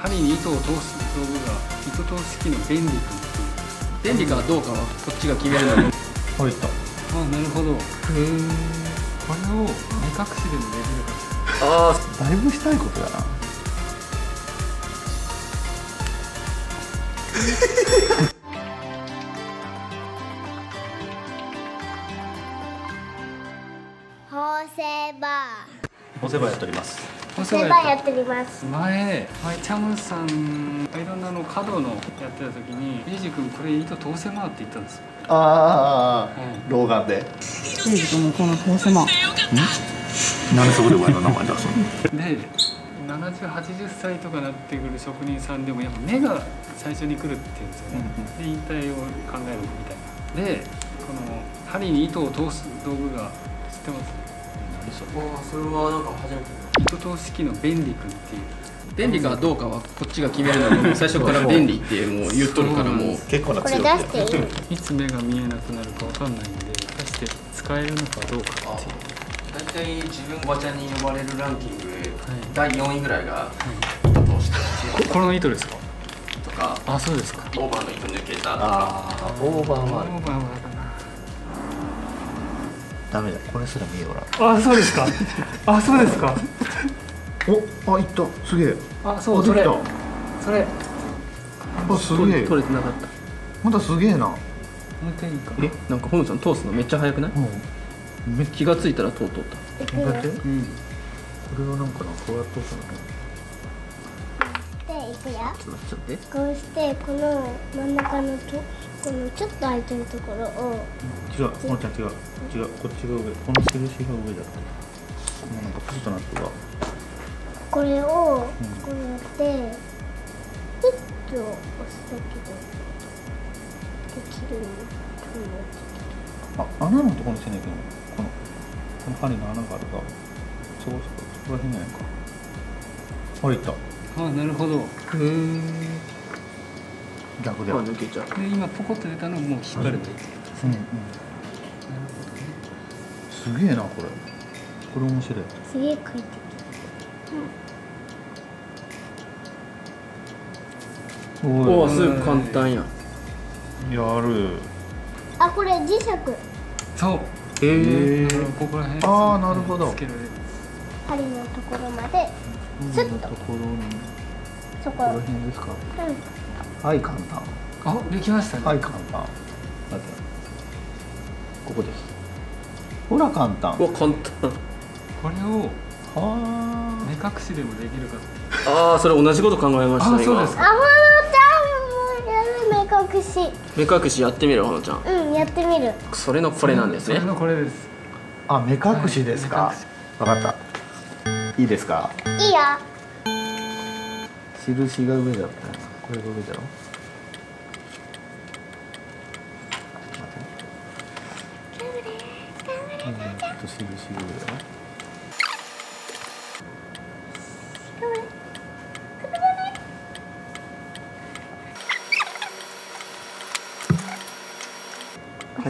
針に糸を通す道具が糸通し機の便利君。便利かどうかはこっちが決めるので。あ、いった。あ、なるほど。へえ。これを目隠しでもできるか。ああ、だいぶしたいことだな。ホーセーバー。ホーセーバーやっております。ホーセーバーやっております。前、チャムさん、いろんなの角のやってた時に、エイジ君、これ糸通せまーって言ったんですよ。ああ、老眼で。エイジ君もこの通せまー。なんでそこで俺の名前出すの。で、70、80歳とかなってくる職人さんでも、やっぱ目が最初に来るって言うんですよね。で、引退を考えるみたいな。で、この針に糸を通す道具が。知ってます。それはなんか初めて。糸通し機の便利君っていう。便利かどうかはこっちが決めるので、最初から便利ってもう言っとるからもう。結構な強い。これ出していい？いつ目が見えなくなるかわかんないんで、出して使えるのかどうかっていう。大体自分おばちゃんに呼ばれるランキングで第4位ぐらいが糸通し機。この糸ですか？とか。あ、そうですか。オーバーの糸抜けたとか。オーバーは。オーバーは。ダメだ、これすら見えおらん。あ、そうですか。あ、そうですか。お、あ、いった、すげえ。あ、そう、それ。それ。あ、すげえ。取れてなかった。まだすげえな。もう一回いいか。え、なんかホムさん通すのめっちゃ早くない？うん。気がついたら通っとった。こうやって。うん。これはなんかな、こうやって通すのね。で、いくよ。ちょっと待って。こうして、この真ん中のと。このちょっと空いてるところを。違う、もちゃん違う、違う、こっちが上、この印が上だった。もうなんかプスとなってるわ。これを、こうやって。ピッと押すだけで。できる。あ、穴のところにせないけど、この針の穴があるから。そう、そこら辺じゃないか。あ、いった。あ、なるほど。へえ。逆で抜けちゃう。で、今ポコッと出たのもう引っ張るといけないですね。すげえな、これ。これ面白い。すげえ書いてる。おお、すごい簡単や。やる。あ、これ磁石。そう。ええ。ここら辺。ああ、なるほど。針のところまで。スッと。そこら辺ですか。うん。アイカンタン。あ、できましたね。アイカンタン。だって。ここです。ほら、簡単。うわ、簡単。これを。はあ。目隠しでもできるか。ああ、それ同じこと考えましたね。そうですか。あ、ほのちゃんもやる目隠し。目隠しやってみる、ほのちゃん。うん、やってみる。それのこれなんですね。それのこれです。あ、目隠しですか。わかった。いいですか。いいよ。印が上だったよな。これが上だろ。あ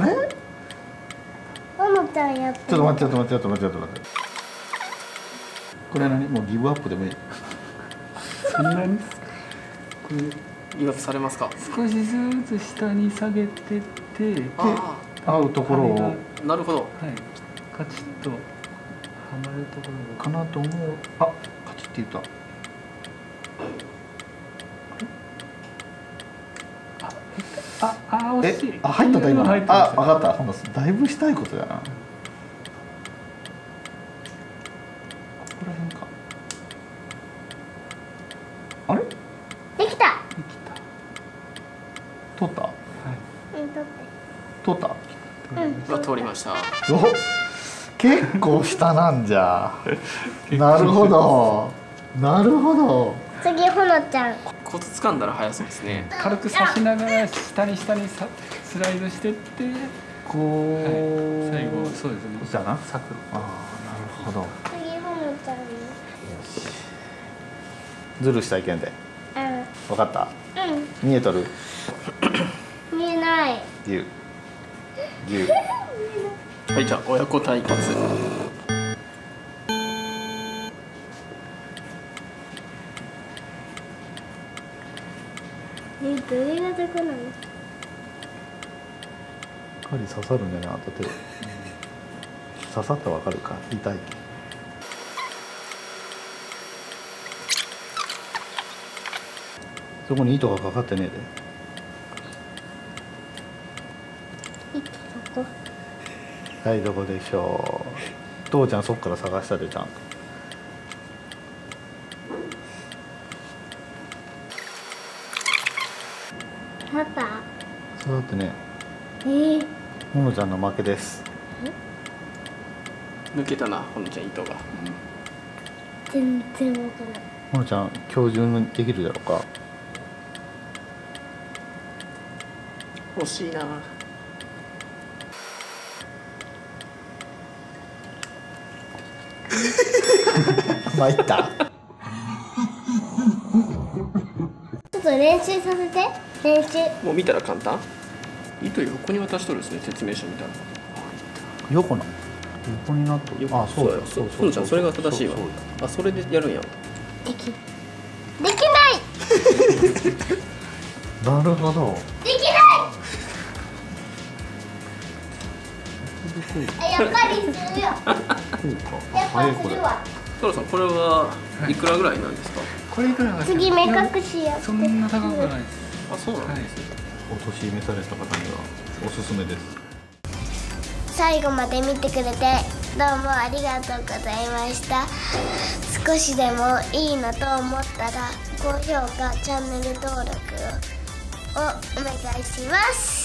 れ？ちょっと待って、ちょっと待って、ちょっと待って、ちょっと待って。これは何、もうギブアップでもいい。そんなに。これ、ギブアップされますか。少しずつ下に下げてって。合うところを。なるほど。はい。カチッと。はまるところかなと思う。あ、カチッって言った。あ、あ、惜しい。あ、入っただ、今。あ、わかった。今度、だいぶしたいことだな。あれ？できた。できた。通った。はい。うん、通った。うん。通りました。結構下なんじゃ。なるほど。なるほど。次、ほのちゃん。コツ掴んだら速そうですね。軽く刺しながら、下にスライドしてって。こう。最後、そうですね。じゃな、サク。ああ、なるほど。次、ほのちゃん。よし。ズルしたいけんで。うん。わかった。うん。見えとる。見えない。牛。はい、じゃあ親子対決。と上がどこなんですか。針刺さるんじゃない、当たってる。刺さったらわかるか、痛い。そこに糸がかかってねえで。糸どこ？はい、どこでしょう。父ちゃんそっから探したでちゃんと。パパ。そうだってね。ほのちゃんの負けです。抜けたな、ほのちゃん糸が。全然わからない。ほのちゃん、今日中できるだろうか。欲しいな。参った。ちょっと練習させて。練習。もう見たら簡単。糸横に渡しとるですね、説明書みたいな。横な。横になっとる。あ、そうだよ。そうじゃん、それが正しいわ。あ、それでやるんや。できない。なるほど。できない。やっぱりするよ。やっぱりするわ。そろそろこれはいくらぐらいなんですか。これいくらが。次目隠しやって。そんな高くないです。あ、そうなんですね。お年召された方にはおすすめです。最後まで見てくれてどうもありがとうございました。少しでもいいなと思ったら高評価、チャンネル登録をお願いします。